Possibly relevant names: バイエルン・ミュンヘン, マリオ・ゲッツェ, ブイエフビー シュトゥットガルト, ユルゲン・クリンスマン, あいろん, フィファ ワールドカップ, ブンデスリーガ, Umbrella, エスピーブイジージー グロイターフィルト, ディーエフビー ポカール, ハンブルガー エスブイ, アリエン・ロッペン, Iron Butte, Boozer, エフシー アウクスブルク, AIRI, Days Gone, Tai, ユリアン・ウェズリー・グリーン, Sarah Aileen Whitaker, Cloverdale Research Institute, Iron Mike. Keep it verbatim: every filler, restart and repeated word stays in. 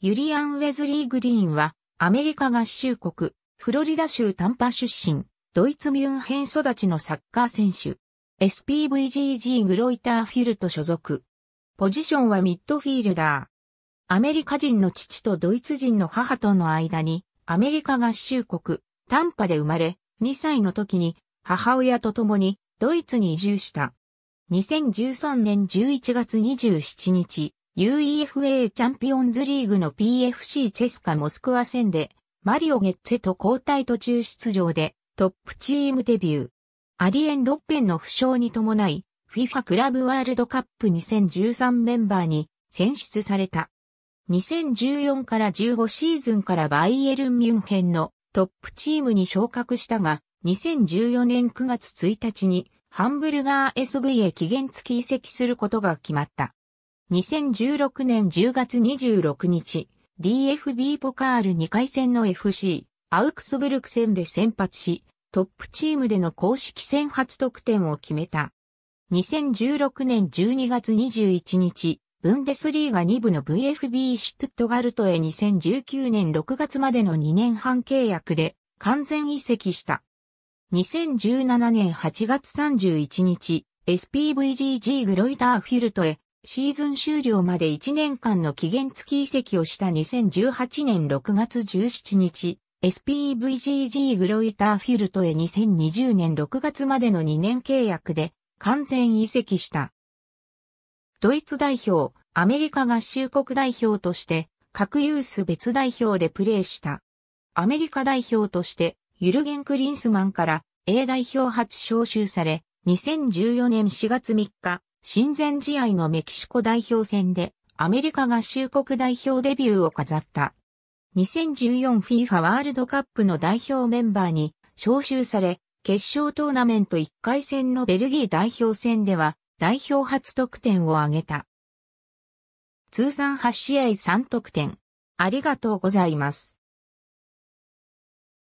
ユリアン・ウェズリー・グリーンは、アメリカ合衆国、フロリダ州タンパ出身、ドイツミュンヘン育ちのサッカー選手。エスピーブイジージー グロイターフィルト所属。ポジションはミッドフィールダー。アメリカ人の父とドイツ人の母との間に、アメリカ合衆国、タンパで生まれ、にさいの時に、母親と共に、ドイツに移住した。にせんじゅうさんねんじゅういちがつにじゅうしちにち、ユーイーエフエー チャンピオンズリーグの ピーエフシー チェスカモスクワ戦で、マリオ・ゲッツェと交代途中出場で、トップチームデビュー。アリエン・ロッペンの負傷に伴い、フィファ クラブワールドカップにせんじゅうさんメンバーに選出された。にせんじゅうよんからじゅうごシーズンからバイエルン・ミュンヘンのトップチームに昇格したが、にせんじゅうよねんくがつついたちにハンブルガー エスブイ へ期限付き移籍することが決まった。にせんじゅうろくねんじゅうがつにじゅうろくにち、ディーエフビー ポカールにかい戦の エフシー、アウクスブルク戦で先発し、トップチームでの公式戦初得点を決めた。にせんじゅうろくねんじゅうにがつにじゅういちにち、ブンデスリーガにぶの ブイエフビー シュトゥットガルトへにせんじゅうきゅうねんろくがつまでのにねんはん契約で完全移籍した。にせんじゅうななねんはちがつさんじゅういちにち、エスピーブイジージー グロイターフィルトへシーズン終了までいちねんかんの期限付き移籍をした。にせんじゅうはちねんろくがつじゅうしちにち、エスピーブイジージー グロイターフィルトへにせんにじゅうねんろくがつまでのにねん契約で完全移籍した。ドイツ代表、アメリカ合衆国代表として各ユース別代表でプレーした。アメリカ代表としてユルゲン・クリンスマンから エー 代表初招集され、にせんじゅうよねんしがつみっか、親善試合のメキシコ代表戦でアメリカ合衆国代表デビューを飾った。にせんじゅうよんフィファ ワールドカップの代表メンバーに招集され、決勝トーナメントいっかい戦のベルギー代表戦では代表初得点を挙げた。通算はち試合さん得点。ありがとうございます。